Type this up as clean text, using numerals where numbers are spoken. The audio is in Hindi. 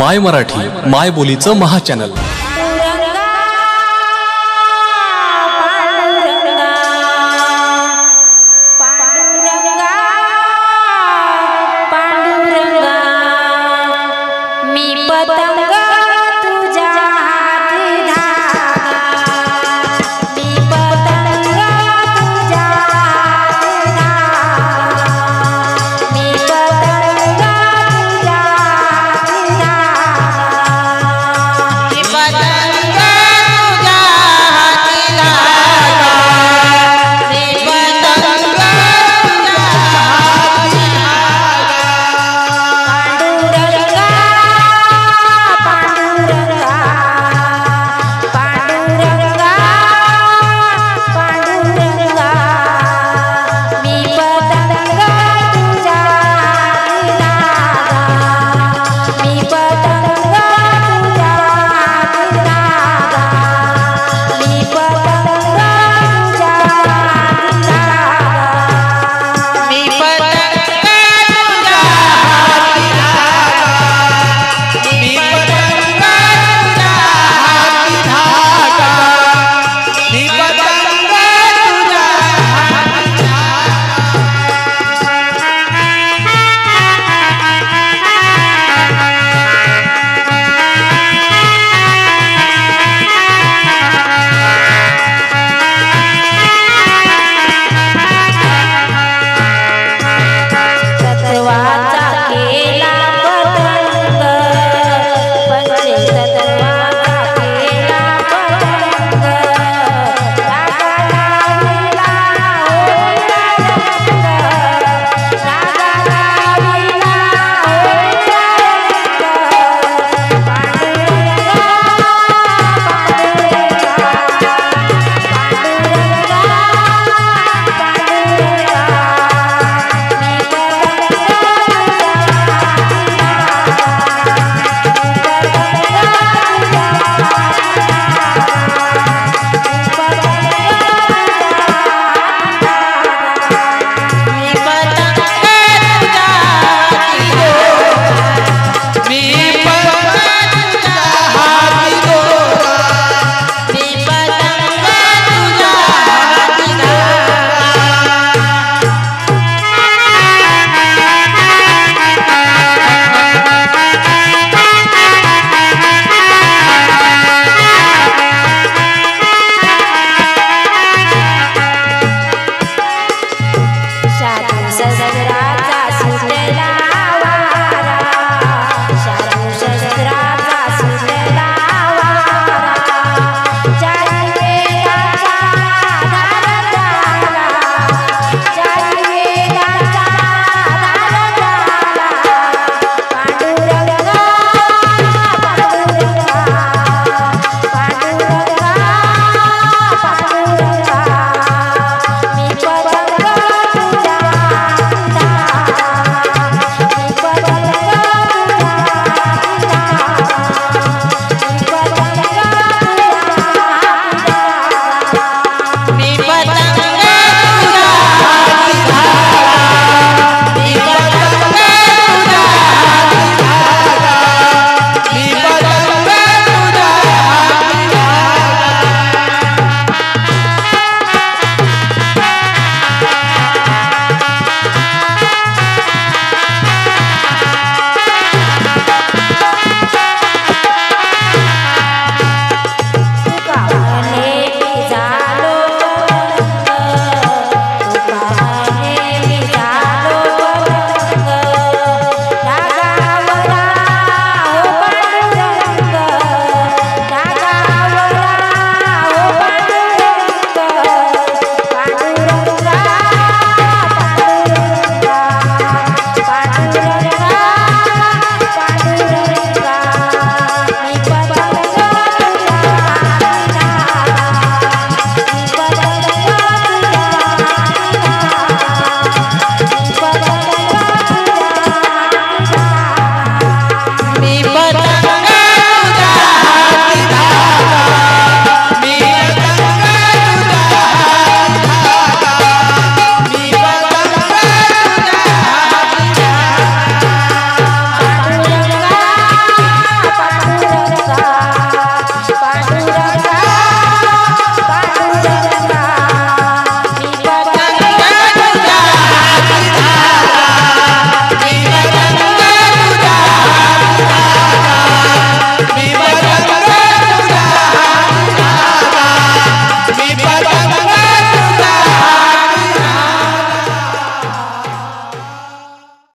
माय मराठी माय बोलीचं महाचॅनल। पांडुरंगा मी पतंग।